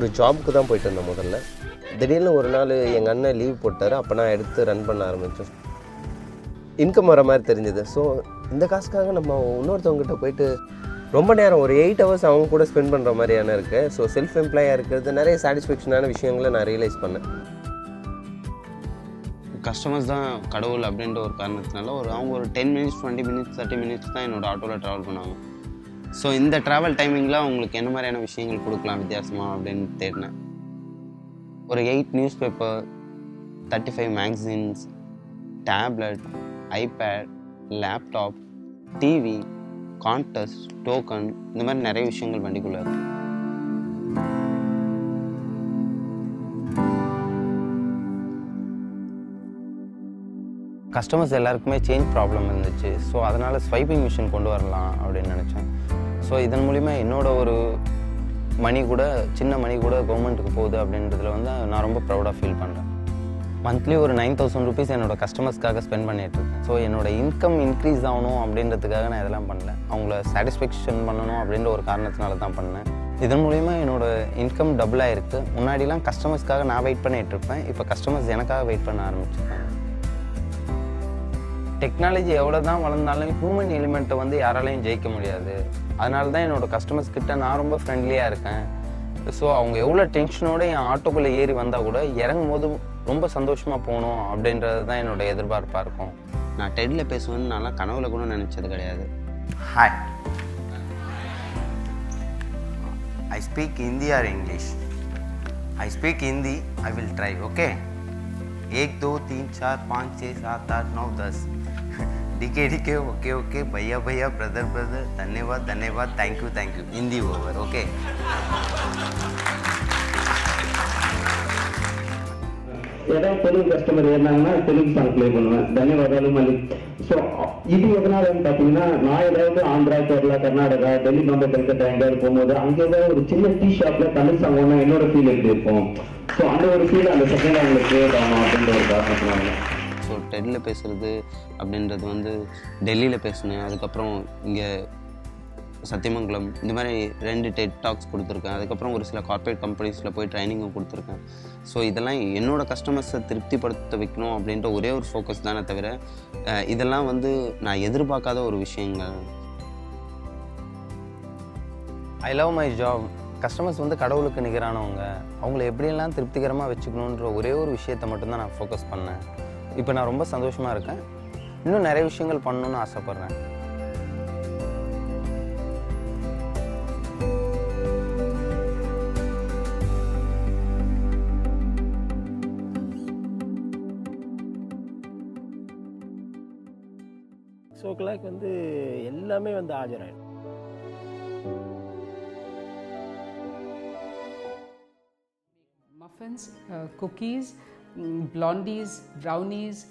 ஒரு ஜாப்க்கு தான் போயிட்டு இருந்தேன் முதல்ல. திடீர்னு ஒரு நாள் எங்கள் அண்ணன் லீவ் போட்டார். அப்போ நான் எடுத்து ரன் பண்ண ஆரம்பித்தேன். இன்கம் வர மாதிரி தெரிஞ்சது. ஸோ இந்த காசுக்காக நம்ம இன்னொருத்தவங்ககிட்ட போயிட்டு ரொம்ப நேரம் ஒரு 8 hours அவங்க கூட ஸ்பெண்ட் பண்ணுற மாதிரியான இருக்குது. ஸோ செல்ஃப் எம்ப்ளாயாக இருக்கிறது நிறைய சாட்டிஸ்ஃபேக்ஷனான விஷயங்களை நான் ரியலைஸ் பண்ணேன். கஸ்டமர்ஸ் தான் கடவுள் அப்படின்ற ஒரு காரணத்தினால அவங்க ஒரு 10 minutes 20 minutes 30 minutes தான் என்னோடய ஆட்டோவில் ட்ராவல் பண்ணாங்க. ஸோ இந்த ட்ராவல் டைமிங்கில் அவங்களுக்கு என்ன மாதிரியான விஷயங்கள் கொடுக்கலாம் வித்தியாசமாக அப்படின்னு தேடினேன். ஒரு 8 newspaper, 35 magazines, tablet, iPad, laptop, TV, contest, token, இந்த மாதிரி நிறைய விஷயங்கள் வண்டிக்குள்ளே இருக்குது. கஸ்டமர்ஸ் எல்லாருக்குமே சேஞ்ச் ப்ராப்ளம் இருந்துச்சு. ஸோ அதனால் ஸ்வைப்பிங் மிஷின் கொண்டு வரலாம் அப்படின்னு நினச்சேன். ஸோ இதன் மூலிமா என்னோடய ஒரு மணி கூட சின்ன மணி கூட கவர்மெண்ட்டுக்கு போகுது அப்படின்றதுல நான் ரொம்ப ப்ரௌடாக ஃபீல் பண்ணுறேன். மந்த்லி ஒரு 9,000 rupees என்னோடய கஸ்டமர்ஸ்க்காக ஸ்பெண்ட் பண்ணிகிட்ருக்கேன். ஸோ என்னோடய இன்கம் இன்க்ரீஸ் ஆகணும் அப்படின்றதுக்காக நான் இதெல்லாம் பண்ணல. அவங்கள சாட்டிஸ்ஃபேக்ஷன் பண்ணணும் அப்படின்ற ஒரு காரணத்தினால தான் பண்ணேன். இதன் மூலிமா என்னோடய இன்கம் டபுளாக இருக்குது. முன்னாடிலாம் கஸ்டமர்ஸ்க்காக நான் வெயிட் பண்ணிகிட்ருப்பேன். இப்போ கஸ்டமர்ஸ் எனக்காக வெயிட் பண்ண ஆரம்பிச்சிருக்கேன். டெக்னாலஜி எவ்வளோ தான் வளர்ந்தாலும் ஹியூமன் எலிமெண்ட்டை யாராலையும் ஜெயிக்க முடியாது. அதனால தான் என்னோடய கஸ்டமர்ஸ் கிட்ட நான் ரொம்ப ஃப்ரெண்ட்லியாக இருக்கேன். ஸோ அவங்க எவ்வளோ டென்ஷனோடு என் ஆட்டோக்குள்ளே ஏறி வந்தால் கூட இறங்கும் போது ரொம்ப சந்தோஷமாக போகணும் அப்படின்றது தான் என்னோடய எதிர்பார்ப்பாக இருக்கும். நான் டெட்ல பேசுவேன்னு நான்லாம் கனவுல கூட நினச்சது கிடையாது. Hi, I speak Hindi or English. I speak Hindi. I will try. Okay. 1 2 3 4 5 6 7 8 9 10 DK DK okay okay भैया भैया ब्रदर ब्रदर धन्यवाद धन्यवाद thank you Hindi over okay. ஏதோ தெலுங்கு கஸ்டமர் ஏறினாங்கன்னா தெலுங்கு சாங் ப்ளே பண்ணுவேன். தன்யவாதாலு மலிக். ஸோ இது எதனாலன்னு பார்த்தீங்கன்னா நான் ஏதாவது ஆந்திரா, கேரளா, கர்நாடகா, டெல்லி, பாம்பே, கல்கட்டா எங்கேயாவது போகும்போது அங்கே ஏதாவது ஒரு சின்ன டீ ஷாப்பில் தமிழ் சாங் ஒன்றா என்னோட ஃபீல் எப்படி இருக்கும். ஸோ அந்த ஒரு ஃபீல் அந்த செகண்ட் அவங்களுக்கு க்ரியேட் ஆகணும் அப்படின்ற ஒரு காரணம் சொன்னாங்க. ஸோ டெல்லியில் பேசுகிறது அப்படின்றது டெல்லியில் பேசினேன். அதுக்கப்புறம் இங்கே சத்தியமங்கலம் இந்த மாதிரி 2 TED Talks கொடுத்துருக்கேன். அதுக்கப்புறம் ஒரு சில கார்ப்பரேட் கம்பெனிஸில் போய் ட்ரைனிங்கும் கொடுத்துருக்கேன். ஸோ இதெல்லாம் என்னோடய கஸ்டமர்ஸை திருப்திப்படுத்த வைக்கணும் அப்படின்ற ஒரே ஒரு ஃபோக்கஸ் தானே தவிர இதெல்லாம் நான் எதிர்பார்க்காத ஒரு விஷயங்கள். I love my job. Customers கடவுளுக்கு நிகரானவங்க. அவங்கள எப்படியெல்லாம் திருப்திகரமாக வச்சுக்கணுன்ற ஒரே ஒரு விஷயத்தை மட்டும்தான் நான் ஃபோக்கஸ் பண்ணேன். இப்போ நான் ரொம்ப சந்தோஷமாக இருக்கேன். இன்னும் நிறைய விஷயங்கள் பண்ணணும்னு ஆசைப்பட்றேன். ஷோக்கெலாம் எல்லாமே ஆஜராயிடும். மஃபன்ஸ், குக்கீஸ், பிளாண்டிஸ், ப்ரௌனிஸ்